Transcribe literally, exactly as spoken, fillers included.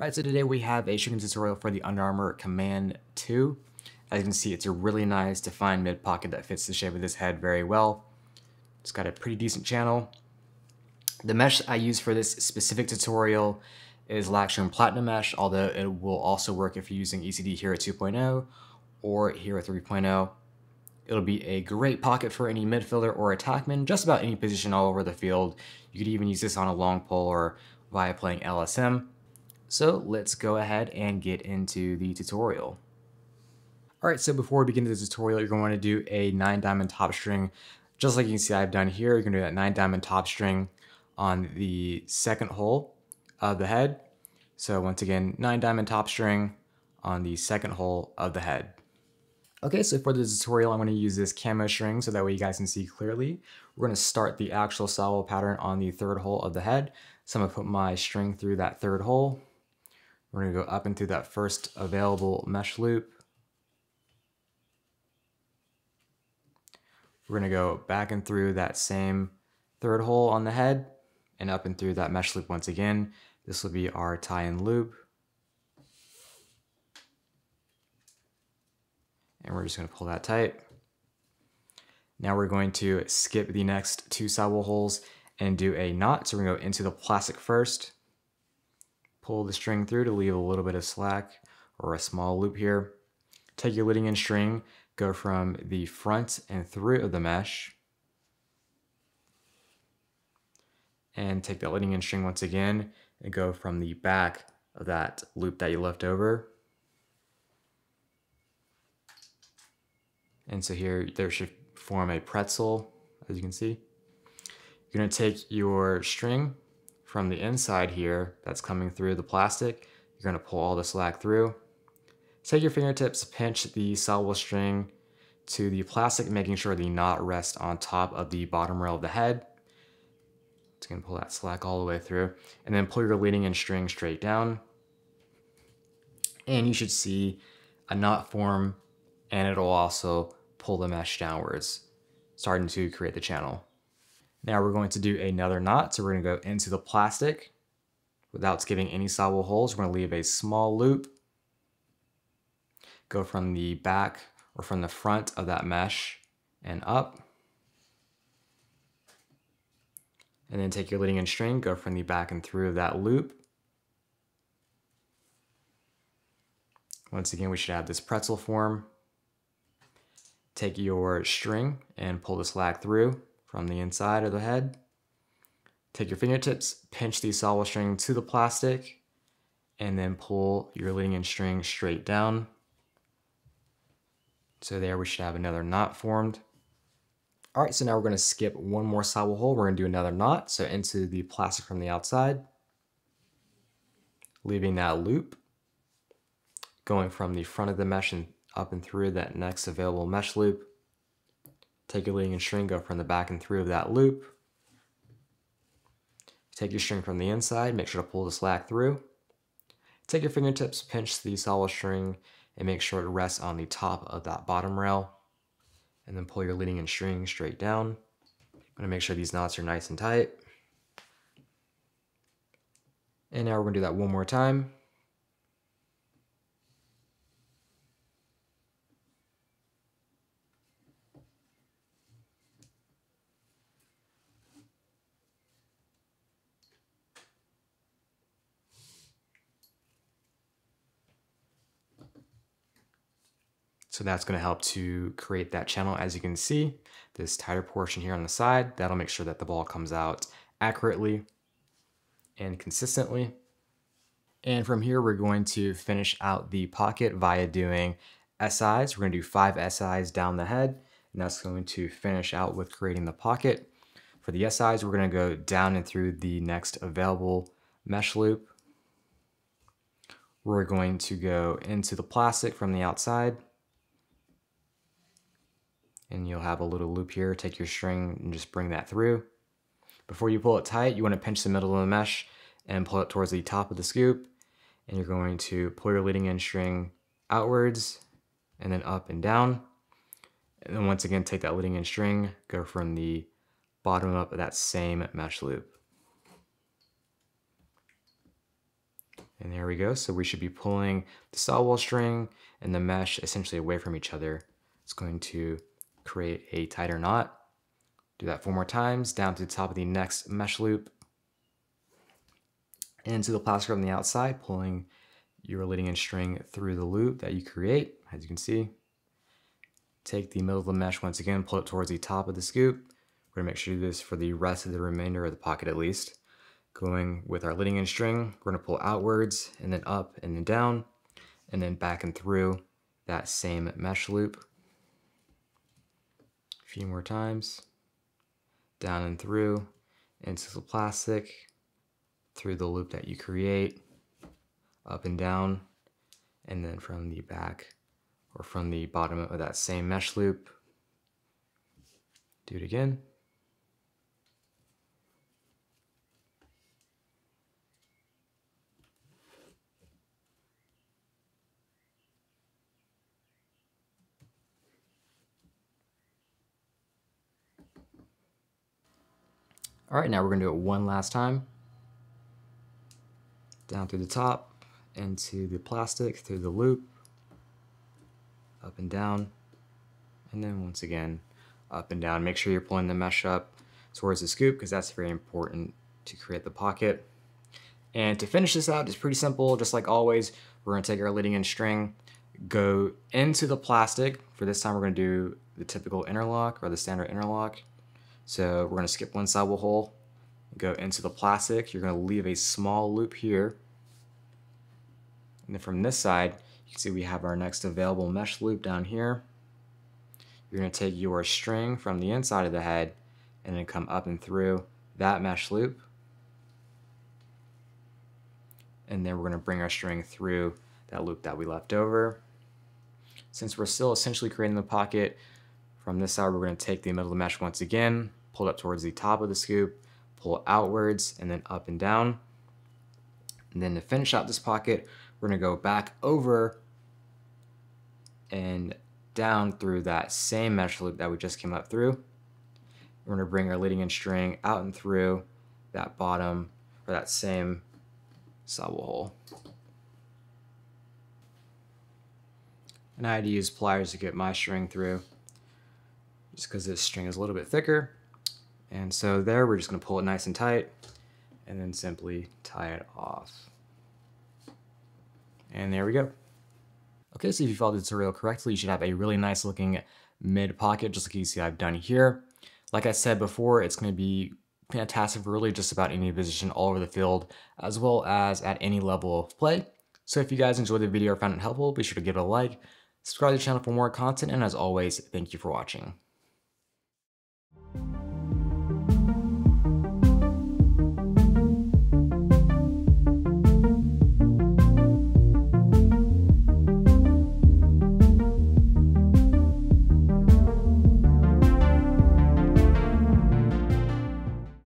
Alright, so today we have a shotgun tutorial for the Under Armour Command two. As you can see, it's a really nice defined mid pocket that fits the shape of this head very well. It's got a pretty decent channel. The mesh I use for this specific tutorial is LacShroom Platinum Mesh, although it will also work if you're using E C D Hero two point oh or Hero three point oh. It'll be a great pocket for any midfielder or attackman, just about any position all over the field. You could even use this on a long pole or via playing L S M. So let's go ahead and get into the tutorial. All right, so before we begin the tutorial, you're going to want to do a nine diamond top string. Just like you can see I've done here, you're going to do that nine diamond top string on the second hole of the head. So once again, nine diamond top string on the second hole of the head. Okay, so for the tutorial, I'm going to use this camo string so that way you guys can see clearly. We're going to start the actual salvo pattern on the third hole of the head. So I'm going to put my string through that third hole. We're going to go up and through that first available mesh loop. We're going to go back and through that same third hole on the head and up and through that mesh loop once again. This will be our tie-in loop. And we're just going to pull that tight. Now we're going to skip the next two sidewall holes and do a knot. So we're going to go into the plastic first, pull the string through to leave a little bit of slack or a small loop here. Take your leading end string, go from the front and through of the mesh, and take that leading end string once again and go from the back of that loop that you left over. And so here, there should form a pretzel, as you can see. You're gonna take your string from the inside here that's coming through the plastic. You're gonna pull all the slack through. Take your fingertips, pinch the salvo string to the plastic, making sure the knot rests on top of the bottom rail of the head. It's gonna pull that slack all the way through. And then pull your leading end string straight down. And you should see a knot form, and it'll also pull the mesh downwards, starting to create the channel. Now we're going to do another knot. So we're gonna go into the plastic without skipping any sidewall holes. We're gonna leave a small loop, go from the back or from the front of that mesh and up. And then take your leading end string, go from the back and through that loop. Once again, we should have this pretzel form. Take your string and pull the slack through from the inside of the head. Take your fingertips, pinch the salvo string to the plastic, and then pull your leading end string straight down. So there we should have another knot formed. All right, so now we're gonna skip one more salvo hole. We're gonna do another knot, so into the plastic from the outside, leaving that loop, going from the front of the mesh and up and through that next available mesh loop. Take your leading and string, go from the back and through of that loop. Take your string from the inside, make sure to pull the slack through. Take your fingertips, pinch the salvo string, and make sure it rests on the top of that bottom rail. And then pull your leading and string straight down. I'm gonna make sure these knots are nice and tight. And now we're gonna do that one more time. So that's going to help to create that channel. As you can see, this tighter portion here on the side, that'll make sure that the ball comes out accurately and consistently. And from here, we're going to finish out the pocket via doing S Is. We're going to do five S Is down the head, and that's going to finish out with creating the pocket. For the S Is, we're going to go down and through the next available mesh loop. We're going to go into the plastic from the outside, and you'll have a little loop here. Take your string and just bring that through. Before you pull it tight, you want to pinch the middle of the mesh and pull it towards the top of the scoop. And you're going to pull your leading end string outwards and then up and down. And then once again, take that leading end string, go from the bottom up of that same mesh loop. And there we go. So we should be pulling the sawwall string and the mesh essentially away from each other. It's going to create a tighter knot. Do that four more times, down to the top of the next mesh loop. Into the plastic on the outside, pulling your leading edge string through the loop that you create, as you can see. Take the middle of the mesh once again, pull it towards the top of the scoop. We're gonna make sure to do this for the rest of the remainder of the pocket at least. Going with our leading edge string, we're gonna pull outwards and then up and then down and then back and through that same mesh loop. A few more times. Down and through, into the plastic, through the loop that you create, up and down, and then from the back or from the bottom of that same mesh loop. Do it again. All right, now we're gonna do it one last time. Down through the top, into the plastic, through the loop, up and down, and then once again, up and down. Make sure you're pulling the mesh up towards the scoop because that's very important to create the pocket. And to finish this out, it's pretty simple. Just like always, we're gonna take our leading edge string, go into the plastic. For this time, we're gonna do the typical interlock or the standard interlock. So we're gonna skip one sidewall hole, go into the plastic. You're gonna leave a small loop here. And then from this side, you can see we have our next available mesh loop down here. You're gonna take your string from the inside of the head and then come up and through that mesh loop. And then we're gonna bring our string through that loop that we left over. Since we're still essentially creating the pocket, from this side, we're gonna take the middle of the mesh once again, pull it up towards the top of the scoop, pull outwards and then up and down. And then to finish out this pocket, we're gonna go back over and down through that same mesh loop that we just came up through. We're gonna bring our leading edge string out and through that bottom or that same sawwall hole. And I had to use pliers to get my string through, just because this string is a little bit thicker. And so there, we're just gonna pull it nice and tight and then simply tie it off. And there we go. Okay, so if you followed the tutorial correctly, you should have a really nice looking mid pocket, just like you see I've done here. Like I said before, it's gonna be fantastic for really just about any position all over the field, as well as at any level of play. So if you guys enjoyed the video or found it helpful, be sure to give it a like, subscribe to the channel for more content, and as always, thank you for watching.